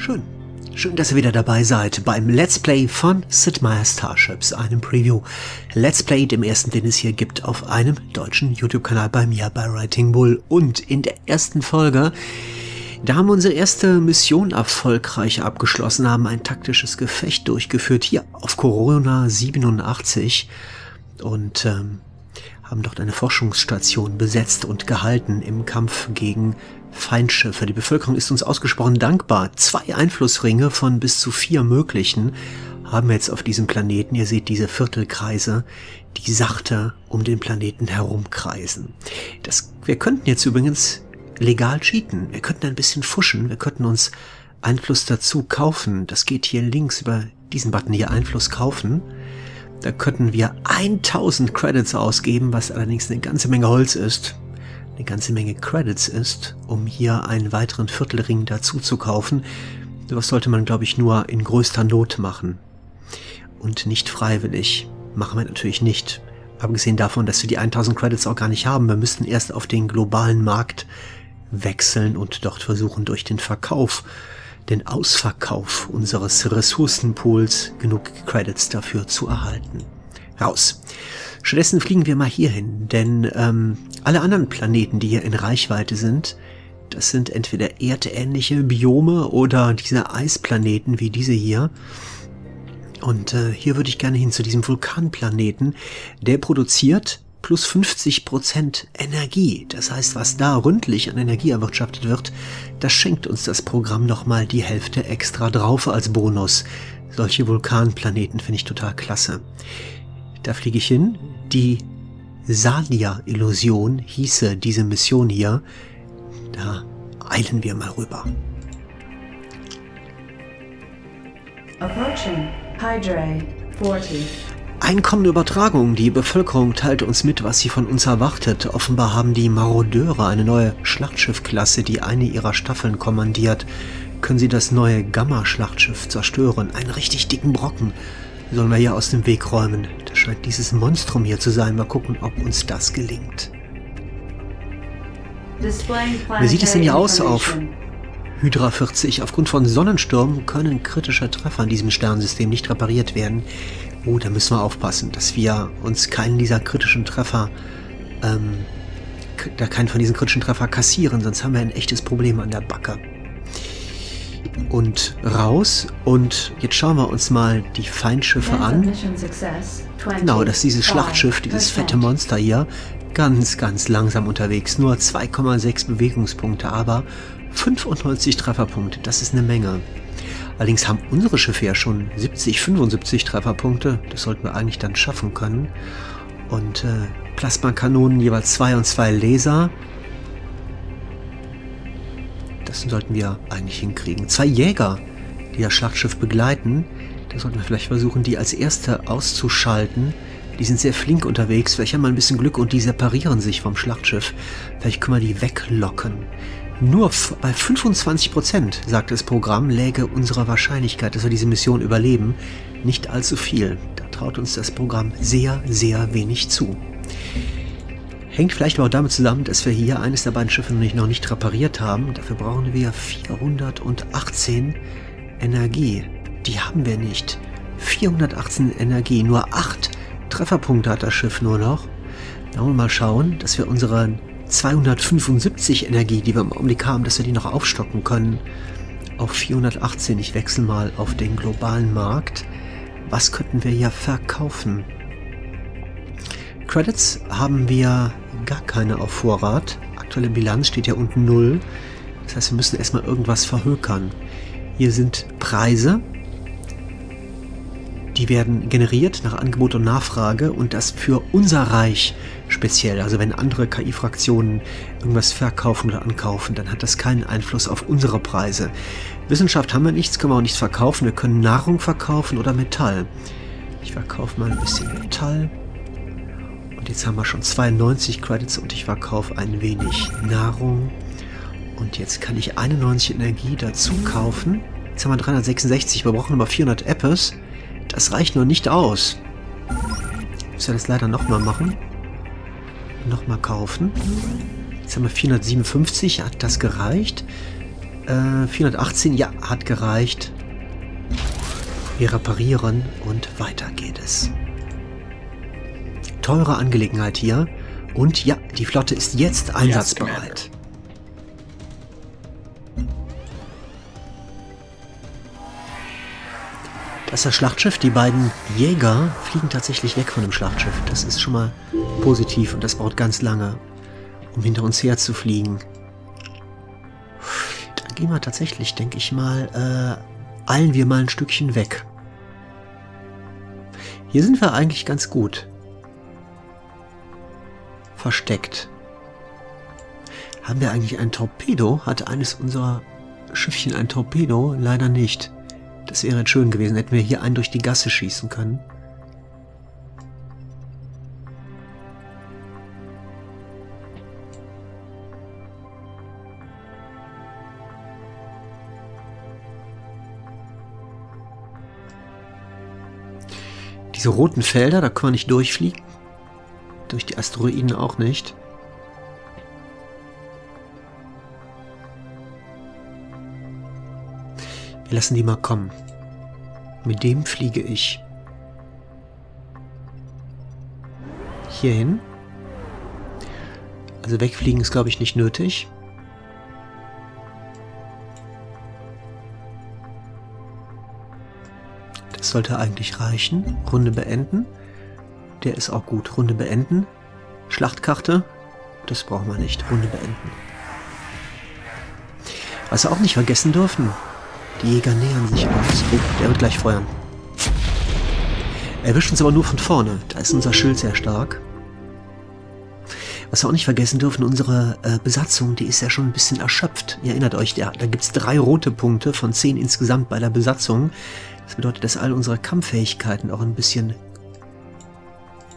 Schön. Schön, dass ihr wieder dabei seid beim Let's Play von Sid Meier's Starships, einem Preview. Let's Play, dem ersten, den es hier gibt, auf einem deutschen YouTube-Kanal bei mir, bei Writing Bull. Und in der ersten Folge, da haben wir unsere erste Mission erfolgreich abgeschlossen, haben ein taktisches Gefecht durchgeführt, hier auf Corona 87. Und haben dort eine Forschungsstation besetzt und gehalten im Kampf gegen Feindschiffe. Die Bevölkerung ist uns ausgesprochen dankbar. 2 Einflussringe von bis zu 4 möglichen haben wir jetzt auf diesem Planeten. Ihr seht diese Viertelkreise, die sachte um den Planeten herumkreisen. Wir könnten jetzt übrigens legal cheaten. Wir könnten ein bisschen fuschen. Wir könnten uns Einfluss dazu kaufen. Das geht hier links über diesen Button hier, Einfluss kaufen. Da könnten wir 1000 Credits ausgeben, was allerdings eine ganze Menge Holz ist. Eine ganze Menge Credits ist, um hier einen weiteren Viertelring dazu zu kaufen. Sowas sollte man, glaube ich, nur in größter Not machen. Und nicht freiwillig. Machen wir natürlich nicht. Abgesehen davon, dass wir die 1000 Credits auch gar nicht haben. Wir müssten erst auf den globalen Markt wechseln und dort versuchen, durch den Verkauf, den Ausverkauf unseres Ressourcenpools genug Credits dafür zu erhalten. Raus. Stattdessen fliegen wir mal hierhin, denn alle anderen Planeten, die hier in Reichweite sind, das sind entweder erdähnliche Biome oder diese Eisplaneten wie diese hier. Und hier würde ich gerne hin zu diesem Vulkanplaneten, der produziert plus 50% Energie. Das heißt, was da ründlich an Energie erwirtschaftet wird, das schenkt uns das Programm nochmal die Hälfte extra drauf als Bonus. Solche Vulkanplaneten finde ich total klasse. Da fliege ich hin. Die Salia-Illusion hieße diese Mission hier. Da eilen wir mal rüber. Approaching Hydra 40. Einkommende Übertragung. Die Bevölkerung teilt uns mit, was sie von uns erwartet. Offenbar haben die Marodeure eine neue Schlachtschiffklasse, die eine ihrer Staffeln kommandiert. Können sie das neue Gamma-Schlachtschiff zerstören? Einen richtig dicken Brocken sollen wir hier aus dem Weg räumen. Da scheint dieses Monstrum hier zu sein. Mal gucken, ob uns das gelingt. Wie sieht es denn hier aus auf Hydra 40? Aufgrund von Sonnenstürmen können kritische Treffer in diesem Sternensystem nicht repariert werden. Oh, da müssen wir aufpassen, dass wir uns keinen dieser kritischen Treffer, keinen von diesen kritischen Treffer kassieren, sonst haben wir ein echtes Problem an der Backe. Und raus. Und jetzt schauen wir uns mal die Feindschiffe an. Genau, dass dieses Schlachtschiff, dieses fette Monster hier, ganz, ganz langsam unterwegs. Nur 2,6 Bewegungspunkte, aber 95 Trefferpunkte. Das ist eine Menge. Allerdings haben unsere Schiffe ja schon 70, 75 Trefferpunkte. Das sollten wir eigentlich dann schaffen können. Und Plasmakanonen, jeweils 2 und 2 Laser. Das sollten wir eigentlich hinkriegen. 2 Jäger, die das Schlachtschiff begleiten. Da sollten wir vielleicht versuchen, die als erste auszuschalten. Die sind sehr flink unterwegs. Vielleicht haben wir ein bisschen Glück und die separieren sich vom Schlachtschiff. Vielleicht können wir die weglocken. Nur bei 25%, sagt das Programm, läge unsere Wahrscheinlichkeit, dass wir diese Mission überleben, nicht allzu viel. Da traut uns das Programm sehr, sehr wenig zu. Hängt vielleicht auch damit zusammen, dass wir hier eines der beiden Schiffe noch nicht repariert haben. Dafür brauchen wir 418 Energie. Die haben wir nicht. 418 Energie, nur 8 Trefferpunkte hat das Schiff nur noch. Da wollen wir mal schauen, dass wir unseren 275 Energie, die wir im Augenblick haben, dass wir die noch aufstocken können auf 418. Ich wechsle mal auf den globalen Markt. Was könnten wir hier verkaufen? Credits haben wir gar keine auf Vorrat. Aktuelle Bilanz steht ja unten 0. Das heißt, wir müssen erstmal irgendwas verhökern. Hier sind Preise. Die werden generiert nach Angebot und Nachfrage und das für unser Reich speziell. Also wenn andere KI-Fraktionen irgendwas verkaufen oder ankaufen, dann hat das keinen Einfluss auf unsere Preise. Wissenschaft haben wir nichts, können wir auch nichts verkaufen. Wir können Nahrung verkaufen oder Metall. Ich verkaufe mal ein bisschen Metall. Und jetzt haben wir schon 92 Credits und ich verkaufe ein wenig Nahrung. Und jetzt kann ich 91 Energie dazu kaufen. Jetzt haben wir 366, wir brauchen aber 400 Apples. Das reicht noch nicht aus. Müssen wir das leider nochmal machen. Nochmal kaufen. Jetzt haben wir 457. Hat das gereicht? 418, ja, hat gereicht. Wir reparieren und weiter geht es. Teure Angelegenheit hier. Und ja, die Flotte ist jetzt einsatzbereit. Das ist das Schlachtschiff. Die beiden Jäger fliegen tatsächlich weg von dem Schlachtschiff. Das ist schon mal positiv und das braucht ganz lange, um hinter uns her zu fliegen. Dann gehen wir tatsächlich, denke ich mal, eilen wir mal ein Stückchen weg. Hier sind wir eigentlich ganz gut versteckt. Haben wir eigentlich ein Torpedo? Hatte eines unserer Schiffchen ein Torpedo? Leider nicht. Das wäre jetzt schön gewesen, hätten wir hier einen durch die Gasse schießen können. Diese roten Felder, da können wir nicht durchfliegen. Durch die Asteroiden auch nicht. Wir lassen die mal kommen. Mit dem fliege ich. Hier hin. Also wegfliegen ist, glaube ich, nicht nötig. Das sollte eigentlich reichen. Runde beenden. Der ist auch gut. Runde beenden. Schlachtkarte. Das brauchen wir nicht. Runde beenden. Was wir auch nicht vergessen dürfen. Die Jäger nähern sich uns. Oh, der wird gleich feuern. Er erwischt uns aber nur von vorne. Da ist unser Schild sehr stark. Was wir auch nicht vergessen dürfen, unsere Besatzung, die ist ja schon ein bisschen erschöpft. Ihr erinnert euch, da gibt es 3 rote Punkte von 10 insgesamt bei der Besatzung. Das bedeutet, dass all unsere Kampffähigkeiten auch ein bisschen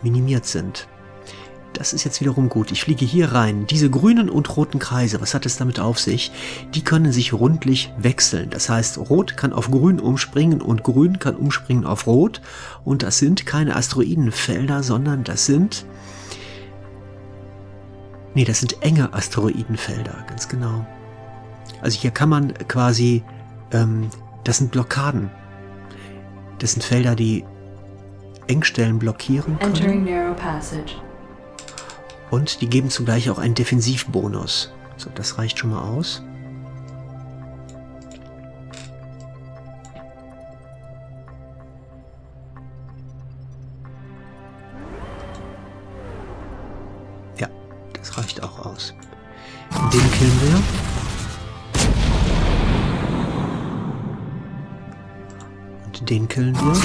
minimiert sind. Das ist jetzt wiederum gut. Ich fliege hier rein. Diese grünen und roten Kreise, was hat es damit auf sich? Die können sich rundlich wechseln. Das heißt, Rot kann auf Grün umspringen und Grün kann umspringen auf Rot. Und das sind keine Asteroidenfelder, sondern das sind... Nee, das sind enge Asteroidenfelder, ganz genau. Also hier kann man quasi... das sind Blockaden. Das sind Felder, die Engstellen blockieren können. Und die geben zugleich auch einen Defensivbonus. So, das reicht schon mal aus. Ja, das reicht auch aus. Den killen wir. Und den killen wir.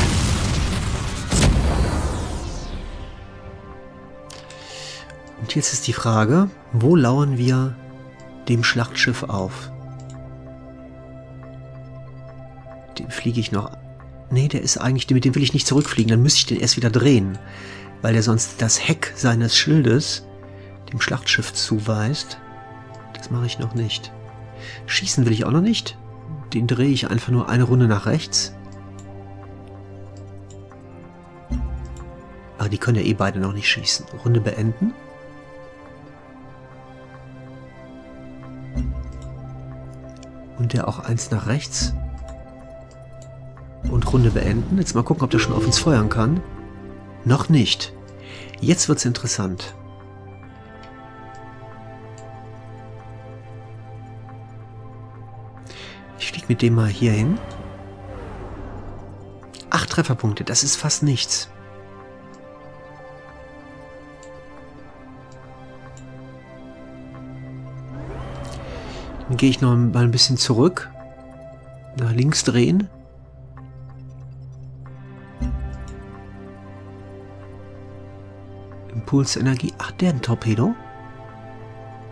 Und jetzt ist die Frage, wo lauern wir dem Schlachtschiff auf? Dem fliege ich noch... Nee, der ist eigentlich... Mit dem will ich nicht zurückfliegen, dann müsste ich den erst wieder drehen. Weil der sonst das Heck seines Schildes dem Schlachtschiff zuweist. Das mache ich noch nicht. Schießen will ich auch noch nicht. Den drehe ich einfach nur eine Runde nach rechts. Aber die können ja eh beide noch nicht schießen. Runde beenden. Und der auch eins nach rechts. Und Runde beenden. Jetzt mal gucken, ob der schon auf uns feuern kann. Noch nicht. Jetzt wird's interessant. Ich fliege mit dem mal hier hin. 8 Trefferpunkte, das ist fast nichts. Dann gehe ich noch mal ein bisschen zurück. Nach links drehen. Impulsenergie. Ach, der hat ein Torpedo?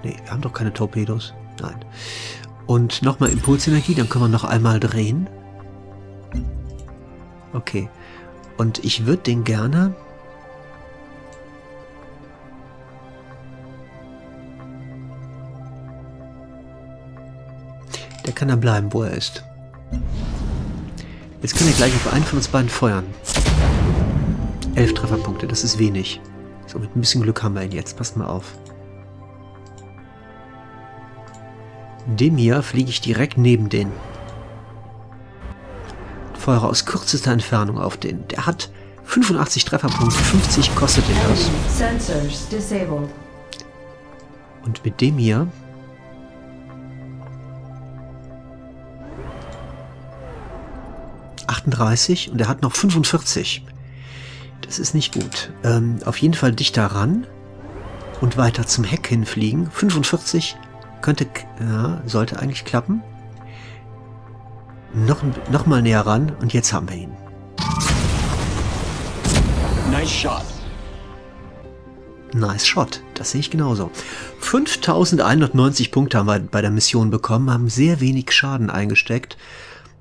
Nee, wir haben doch keine Torpedos. Nein. Und nochmal Impulsenergie, dann können wir noch einmal drehen. Okay. Und ich würde den gerne... Der kann da bleiben, wo er ist. Jetzt können wir gleich auf einen von uns beiden feuern. 11 Trefferpunkte, das ist wenig. So, mit ein bisschen Glück haben wir ihn jetzt. Passt mal auf. Dem hier fliege ich direkt neben den. Feuere aus kürzester Entfernung auf den. Der hat 85 Trefferpunkte, 50 kostet den das. Und mit dem hier und er hat noch 45. Das ist nicht gut. Auf jeden Fall dichter ran und weiter zum Heck hinfliegen. 45 könnte, ja, sollte eigentlich klappen. Noch mal näher ran und jetzt haben wir ihn. Nice shot. Nice shot. Das sehe ich genauso. 5190 Punkte haben wir bei der Mission bekommen, haben sehr wenig Schaden eingesteckt.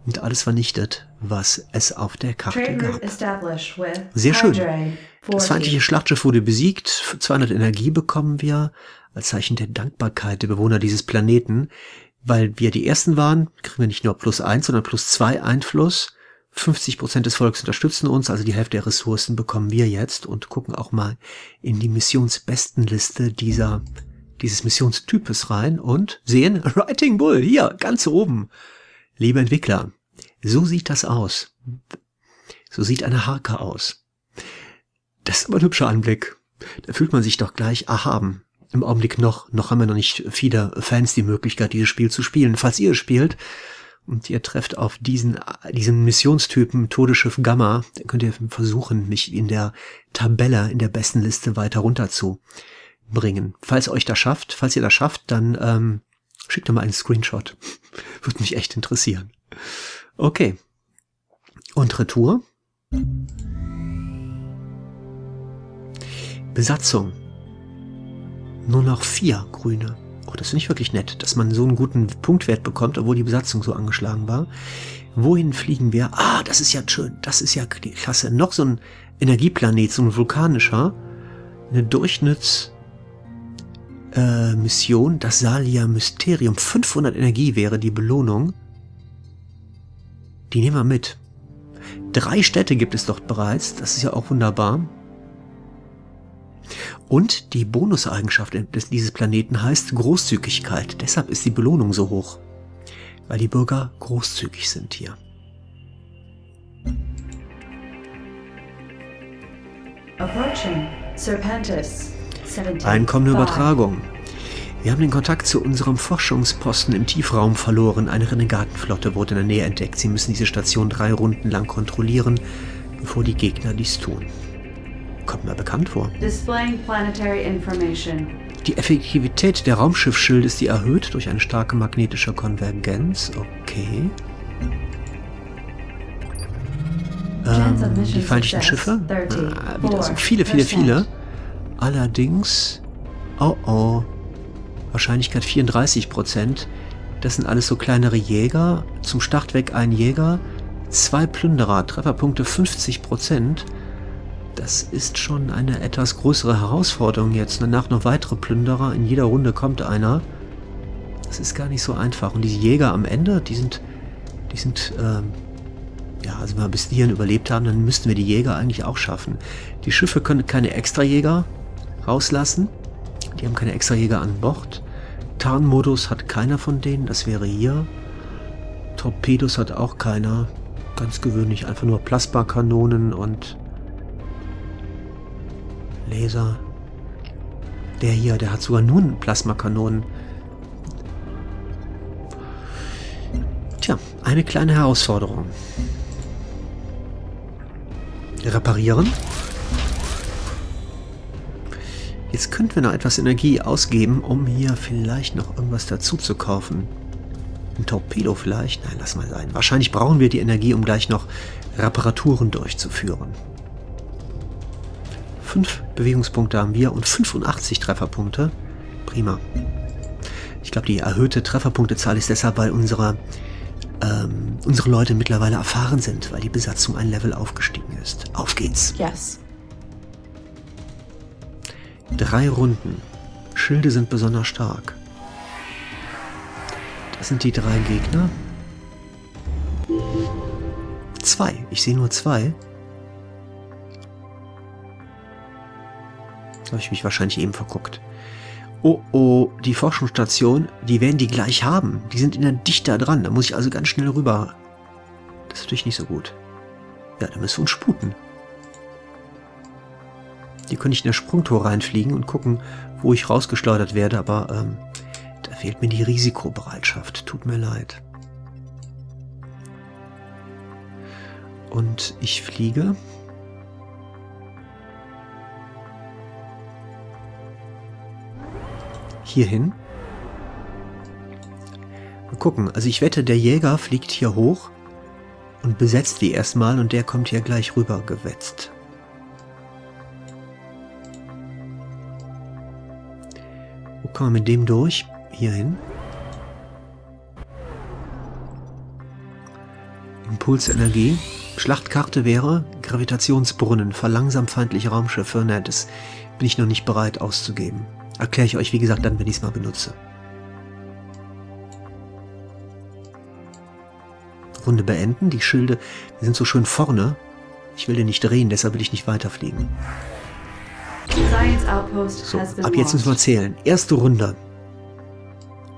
Und alles vernichtet, was es auf der Karte gab. Sehr schön. Das feindliche Schlachtschiff wurde besiegt. 200 Energie bekommen wir als Zeichen der Dankbarkeit der Bewohner dieses Planeten. Weil wir die Ersten waren, kriegen wir nicht nur +1, sondern +2 Einfluss. 50% des Volks unterstützen uns, also die Hälfte der Ressourcen bekommen wir jetzt. Und gucken auch mal in die Missionsbestenliste dieses Missionstypes rein und sehen Writing Bull hier ganz oben. Liebe Entwickler, so sieht das aus. So sieht eine Harke aus. Das ist aber ein hübscher Anblick. Da fühlt man sich doch gleich erhaben. Im Augenblick noch haben wir noch nicht viele Fans die Möglichkeit, dieses Spiel zu spielen. Falls ihr es spielt und ihr trefft auf diesen Missionstypen Todesschiff Gamma, dann könnt ihr versuchen, mich in der Tabelle, in der besten Liste weiter runter zu bringen. Falls ihr das schafft, dann schickt doch mal einen Screenshot. Würde mich echt interessieren. Okay. Und Retour. Besatzung. Nur noch 4 grüne. Oh, das finde ich wirklich nett, dass man so einen guten Punktwert bekommt, obwohl die Besatzung so angeschlagen war. Wohin fliegen wir? Ah, das ist ja schön. Das ist ja klasse. Noch so ein Energieplanet, so ein vulkanischer. Eine Durchschnittsmission, das Salia Mysterium. 500 Energie wäre die Belohnung. Die nehmen wir mit. 3 Städte gibt es dort bereits. Das ist ja auch wunderbar. Und die Bonuseigenschaft dieses Planeten heißt Großzügigkeit. Deshalb ist die Belohnung so hoch. Weil die Bürger großzügig sind hier. Approaching Serpentis. Einkommende Übertragung. Wir haben den Kontakt zu unserem Forschungsposten im Tiefraum verloren. Eine Renegatenflotte wurde in der Nähe entdeckt. Sie müssen diese Station 3 Runden lang kontrollieren, bevor die Gegner dies tun. Kommt mir bekannt vor. Die Effektivität der Raumschiffschilde ist erhöht durch eine starke magnetische Konvergenz. Okay. Die feindlichen Schiffe? Wieder so viele. Allerdings, Wahrscheinlichkeit 34%. Das sind alles so kleinere Jäger. Zum Start weg ein Jäger, 2 Plünderer, Trefferpunkte 50%. Das ist schon eine etwas größere Herausforderung jetzt. Danach noch weitere Plünderer. In jeder Runde kommt einer. Das ist gar nicht so einfach. Und diese Jäger am Ende, ja, also wenn wir bis hierhin überlebt haben, dann müssten wir die Jäger eigentlich auch schaffen. Die Schiffe können keine Extrajäger rauslassen. Die haben keine Extrajäger an Bord. Tarnmodus hat keiner von denen, das wäre hier. Torpedos hat auch keiner. Ganz gewöhnlich, einfach nur Plasmakanonen und Laser. Der hier, der hat sogar nur einen Plasmakanonen. Tja, eine kleine Herausforderung. Reparieren. Jetzt könnten wir noch etwas Energie ausgeben, um hier vielleicht noch irgendwas dazu zu kaufen. Ein Torpedo vielleicht? Nein, lass mal sein. Wahrscheinlich brauchen wir die Energie, um gleich noch Reparaturen durchzuführen. 5 Bewegungspunkte haben wir und 85 Trefferpunkte. Prima. Ich glaube, die erhöhte Trefferpunktezahl ist deshalb, weil unsere Leute mittlerweile erfahren sind, weil die Besatzung ein Level aufgestiegen ist. Auf geht's. Yes. 3 Runden. Schilde sind besonders stark. Das sind die 3 Gegner. 2. Ich sehe nur 2. Habe ich mich wahrscheinlich eben verguckt. Oh oh, die Forschungsstation, die werden die gleich haben. Die sind in dichter dran, da muss ich also ganz schnell rüber. Das ist natürlich nicht so gut. Ja, da müssen wir uns sputen. Hier könnte ich in das Sprungtor reinfliegen und gucken, wo ich rausgeschleudert werde, aber da fehlt mir die Risikobereitschaft. Tut mir leid. Und ich fliege. Hierhin. Mal gucken. Also ich wette, der Jäger fliegt hier hoch und besetzt die erstmal und der kommt hier gleich rüber gewetzt. Wo kommen wir mit dem durch? Hierhin. Impulsenergie. Schlachtkarte wäre Gravitationsbrunnen, verlangsamt feindliche Raumschiffe. Nein, das bin ich noch nicht bereit auszugeben. Erkläre ich euch, wie gesagt, dann, wenn ich es mal benutze. Runde beenden. Die Schilde, die sind so schön vorne. Ich will den nicht drehen, deshalb will ich nicht weiterfliegen. So, ab jetzt müssen wir zählen. Erste Runde.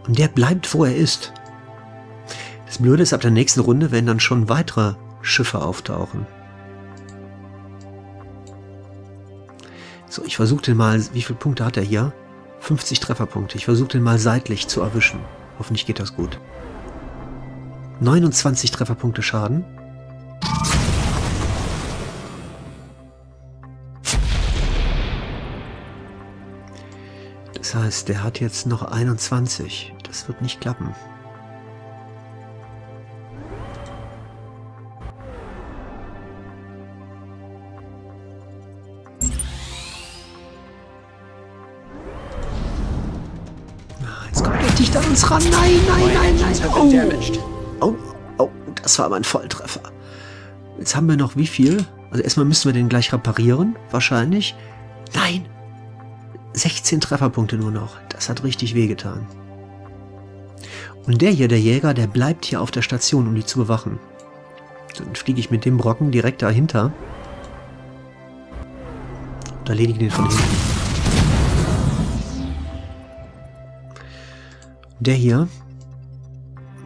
Und der bleibt, wo er ist. Das Blöde ist, ab der nächsten Runde werden dann schon weitere Schiffe auftauchen. So, ich versuche den mal, wie viele Punkte hat er hier? 50 Trefferpunkte. Ich versuche den mal seitlich zu erwischen. Hoffentlich geht das gut. 29 Trefferpunkte Schaden. Das heißt, der hat jetzt noch 21. Das wird nicht klappen. Ran. Nein, nein, nein, nein. Oh. Oh, oh, das war aber ein Volltreffer. Jetzt haben wir noch wie viel? Also erstmal müssen wir den gleich reparieren, wahrscheinlich. Nein. 16 Trefferpunkte nur noch. Das hat richtig wehgetan. Und der hier, der Jäger, der bleibt hier auf der Station, um die zu bewachen. Dann fliege ich mit dem Brocken direkt dahinter. Und erledige den von hinten. Der hier,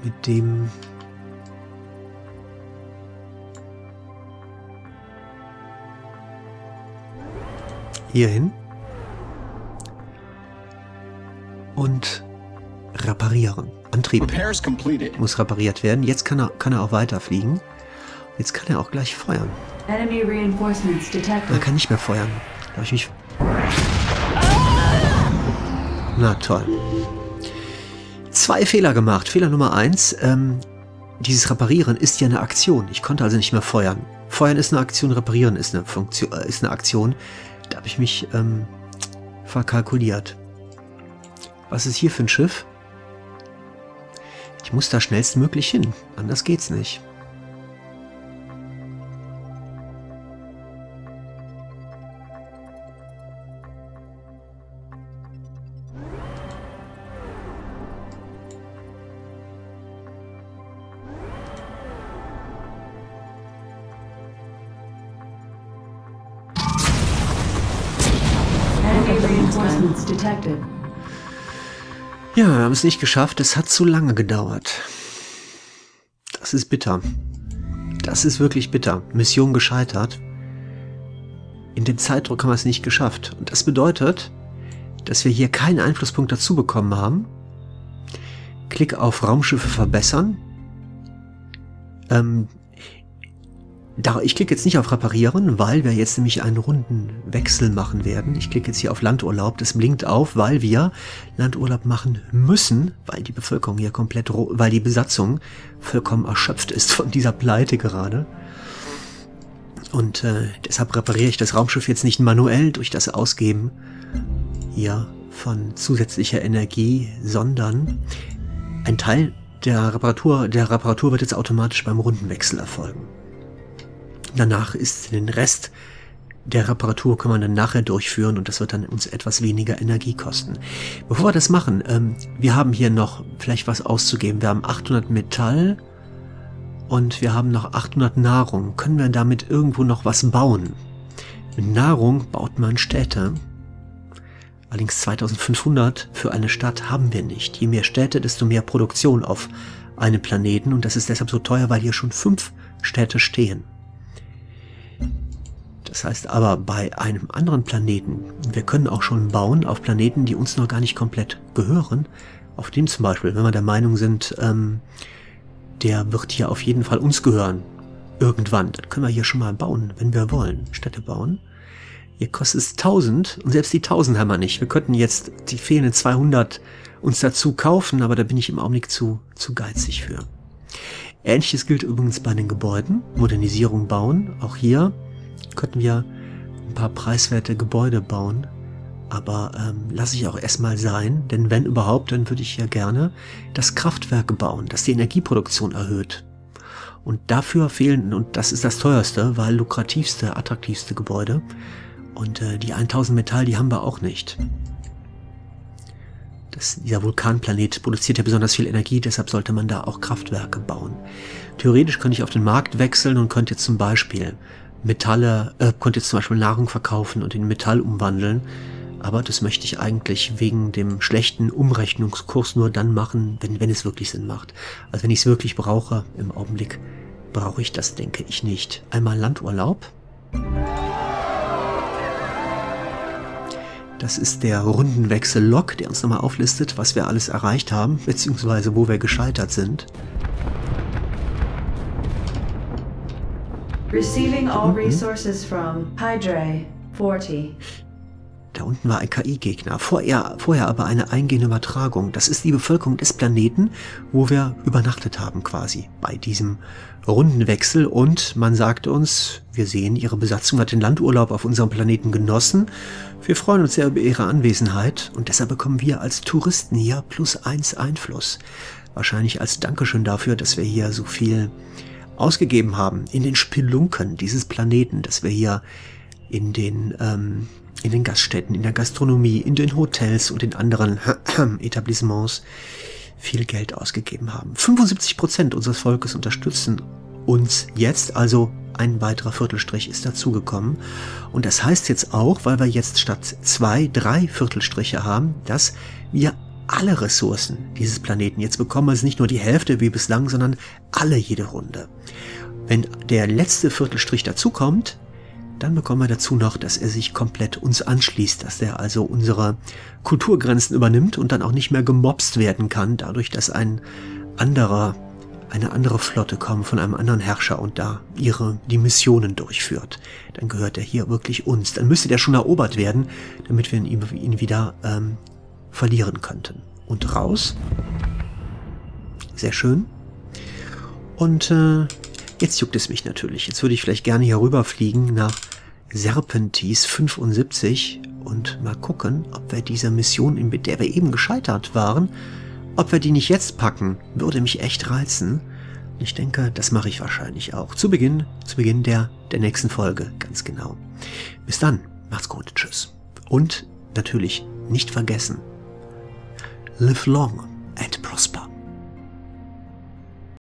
mit dem... hier hin. Und reparieren. Antrieb muss repariert werden. Jetzt kann er auch weiterfliegen. Jetzt kann er auch gleich feuern. Er kann nicht mehr feuern. Da habe ich mich... Na toll. 2 Fehler gemacht. Fehler Nummer 1, dieses Reparieren ist ja eine Aktion. Ich konnte also nicht mehr feuern. Feuern ist eine Aktion, Reparieren ist eine Funktion, ist eine Aktion. Da habe ich mich verkalkuliert. Was ist hier für ein Schiff? Ich muss da schnellstmöglich hin. Anders geht's nicht. Ja, wir haben es nicht geschafft. Es hat zu lange gedauert. Das ist bitter. Das ist wirklich bitter. Mission gescheitert. In dem Zeitdruck haben wir es nicht geschafft. Und das bedeutet, dass wir hier keinen Einflusspunkt dazu bekommen haben. Klick auf Raumschiffe verbessern. Ich klicke jetzt nicht auf Reparieren, weil wir jetzt nämlich einen runden Wechsel machen werden. Ich klicke jetzt hier auf Landurlaub. Das blinkt auf, weil wir Landurlaub machen müssen, weil die Bevölkerung hier komplett, weil die Besatzung vollkommen erschöpft ist von dieser Pleite gerade. Und deshalb repariere ich das Raumschiff jetzt nicht manuell durch das Ausgeben hier von zusätzlicher Energie, sondern ein Teil der Reparatur wird jetzt automatisch beim Rundenwechsel erfolgen. Danach ist den Rest der Reparatur kann man dann nachher durchführen und das wird dann uns etwas weniger Energie kosten. Bevor wir das machen, wir haben hier noch vielleicht was auszugeben. Wir haben 800 Metall und wir haben noch 800 Nahrung. Können wir damit irgendwo noch was bauen? Mit Nahrung baut man Städte. Allerdings 2500 für eine Stadt haben wir nicht. Je mehr Städte, desto mehr Produktion auf einem Planeten. Und das ist deshalb so teuer, weil hier schon 5 Städte stehen. Das heißt aber, bei einem anderen Planeten, wir können auch schon bauen auf Planeten, die uns noch gar nicht komplett gehören. Auf dem zum Beispiel, wenn wir der Meinung sind, der wird hier auf jeden Fall uns gehören. Irgendwann. Dann können wir hier schon mal bauen, wenn wir wollen. Städte bauen. Hier kostet es 1000 und selbst die 1000 haben wir nicht. Wir könnten jetzt die fehlenden 200 uns dazu kaufen, aber da bin ich im Augenblick zu geizig für. Ähnliches gilt übrigens bei den Gebäuden. Modernisierung bauen. Auch hier könnten wir ein paar preiswerte Gebäude bauen. Aber lasse ich auch erstmal sein, denn wenn überhaupt, dann würde ich ja gerne das Kraftwerk bauen, das die Energieproduktion erhöht. Und dafür fehlen, und das ist das teuerste, weil lukrativste, attraktivste Gebäude. Und die 1000 Metall, die haben wir auch nicht. Dieser Vulkanplanet produziert ja besonders viel Energie, deshalb sollte man da auch Kraftwerke bauen. Theoretisch könnte ich auf den Markt wechseln und könnte jetzt zum Beispiel Nahrung verkaufen und in Metall umwandeln. Aber das möchte ich eigentlich wegen dem schlechten Umrechnungskurs nur dann machen, wenn es wirklich Sinn macht. Also wenn ich es wirklich brauche, im Augenblick brauche ich das, denke ich, nicht. Einmal Landurlaub. Das ist der Rundenwechsel-Log, der uns nochmal auflistet, was wir alles erreicht haben, beziehungsweise wo wir gescheitert sind. Receiving all resources from Hydra 40. Da unten war ein KI-Gegner, vorher aber eine eingehende Übertragung. Das ist die Bevölkerung des Planeten, wo wir übernachtet haben quasi bei diesem Rundenwechsel. Und man sagt uns, wir sehen, ihre Besatzung hat den Landurlaub auf unserem Planeten genossen. Wir freuen uns sehr über ihre Anwesenheit und deshalb bekommen wir als Touristen hier +1 Einfluss. Wahrscheinlich als Dankeschön dafür, dass wir hier so viel ausgegeben haben in den Spelunken dieses Planeten, dass wir hier in den Gaststätten, in der Gastronomie, in den Hotels und in anderen Etablissements viel Geld ausgegeben haben. 75% unseres Volkes unterstützen uns jetzt, also ein weiterer Viertelstrich ist dazugekommen. Und das heißt jetzt auch, weil wir jetzt statt 2, 3 Viertelstriche haben, dass wir alle Ressourcen dieses Planeten jetzt bekommen. Also nicht nur die Hälfte wie bislang, sondern alle jede Runde. Wenn der letzte Viertelstrich dazukommt, dann bekommen wir dazu noch, dass er sich komplett uns anschließt, dass er also unsere Kulturgrenzen übernimmt und dann auch nicht mehr gemobst werden kann, dadurch, dass eine andere Flotte kommt von einem anderen Herrscher und da die Missionen durchführt. Dann gehört er hier wirklich uns. Dann müsste der schon erobert werden, damit wir ihn wieder verlieren könnten. Und raus. Sehr schön. Und jetzt juckt es mich natürlich. Jetzt würde ich vielleicht gerne hier rüberfliegen nach Serpentis 75 und mal gucken, ob wir diese Mission, in der wir eben gescheitert waren, ob wir die nicht jetzt packen. Würde mich echt reizen. Ich denke, das mache ich wahrscheinlich auch. Zu Beginn der nächsten Folge, ganz genau. Bis dann, macht's gut, tschüss. Und natürlich nicht vergessen, live long.